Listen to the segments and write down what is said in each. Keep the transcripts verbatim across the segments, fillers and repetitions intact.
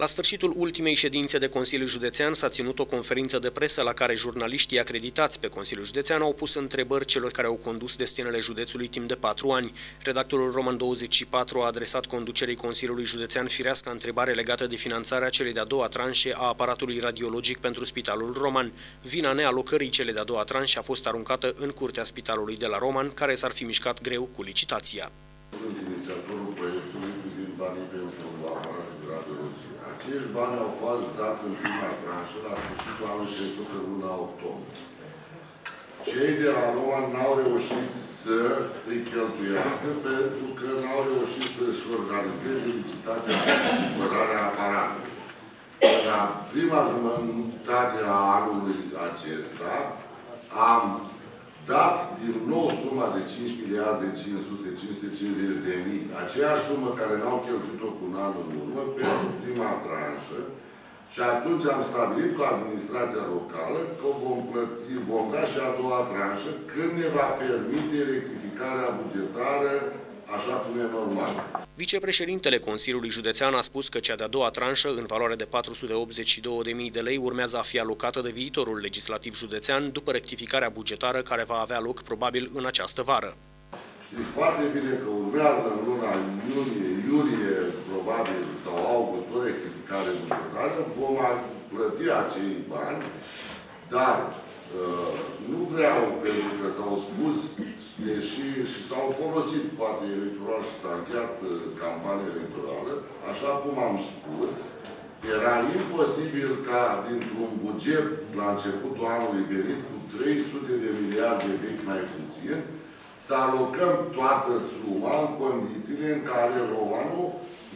La sfârșitul ultimei ședințe de Consiliul Județean s-a ținut o conferință de presă la care jurnaliștii acreditați pe Consiliul Județean au pus întrebări celor care au condus destinele județului timp de patru ani. Redactorul Roman douăzeci și patru a adresat conducerii Consiliului Județean firească întrebare legată de finanțarea celei de-a doua tranșe a aparatului radiologic pentru Spitalul Roman. Vina nealocării celei de-a doua tranșe a fost aruncată în curtea Spitalului de la Roman, care s-ar fi mișcat greu cu licitația. Acești bani au fost dați în prima tranșă la sfârșitul anului trecut, în luna octombrie. Cei de la Roman n-au reușit să îi cheltuiască pentru că n-au reușit să-și organizeze licitația pentru cumpărarea aparatului. La prima jumătate a anului acesta am dat din nou suma de cinci miliarde cinci sute cincizeci de mii, aceeași sumă care n-au cheltuit-o cu un an în urmă, pentru prima tranșă, și atunci am stabilit cu administrația locală că vom plăti, vom da și a doua tranșă când ne va permite rectificarea bugetară, așa cum e normal. Vicepreședintele Consiliului Județean a spus că cea de-a doua tranșă, în valoare de patru sute optzeci și două de mii de lei, urmează a fi alocată de viitorul legislativ județean după rectificarea bugetară care va avea loc probabil în această vară. Știți foarte bine că urmează în luna iunie, iulie, probabil, sau august, o rectificare bugetară, vom plăti acei bani, dar Uh, nu vreau, pentru că s-au spus deși, și s-au folosit poate electoral și s-a încheiat uh, campania electorală, așa cum am spus, era imposibil ca dintr-un buget la începutul anului venit cu trei sute de miliarde vechi mai puțin, să alocăm toată suma în condițiile în care Romanul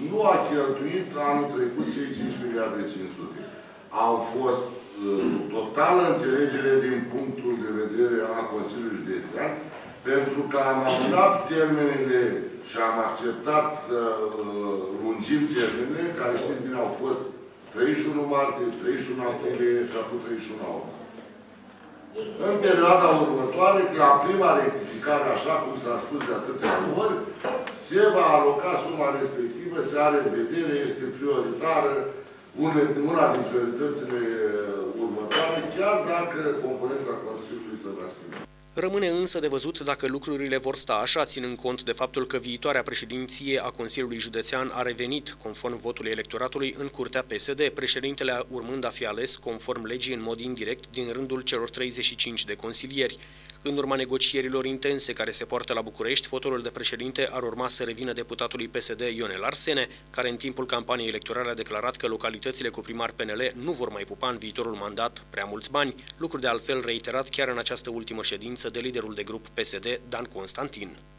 nu a cheltuit anul trecut cei cinci miliarde cinci sute. Au fost totală înțelegere din punctul de vedere a Consiliului Județean, pentru că am aflat termenele și am acceptat să lungim termenele, care știți bine au fost treizeci și unu martie, treizeci și unu aprilie și acum treizeci și unu august. În perioada următoare, la prima rectificare, așa cum s-a spus de atâtea ori, se va aloca suma respectivă, se are în vedere, este prioritară, una din prioritățile următoare, chiar dacă componența Consiliului se va schimba. Rămâne însă de văzut dacă lucrurile vor sta așa, ținând cont de faptul că viitoarea președinție a Consiliului Județean a revenit, conform votului electoratului, în curtea P S D, președintele urmând a fi ales, conform legii, în mod indirect, din rândul celor treizeci și cinci de consilieri. În urma negocierilor intense care se poartă la București, fotolul de președinte ar urma să revină deputatului P S D Ionel Arsene, care în timpul campaniei electorale a declarat că localitățile cu primar P N L nu vor mai pupa în viitorul mandat prea mulți bani, lucru de altfel reiterat chiar în această ultimă ședință de liderul de grup P S D, Dan Constantin.